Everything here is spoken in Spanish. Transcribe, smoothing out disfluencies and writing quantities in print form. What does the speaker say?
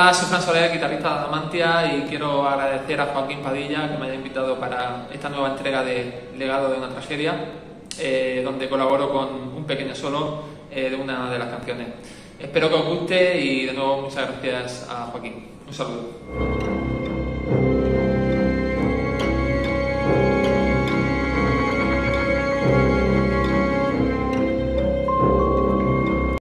Hola, soy Fran Soler, guitarrista de Adamantia, y quiero agradecer a Joaquín Padilla que me haya invitado para esta nueva entrega de Legado de una tragedia, donde colaboro con un pequeño solo de una de las canciones. Espero que os guste y de nuevo muchas gracias a Joaquín. Un saludo.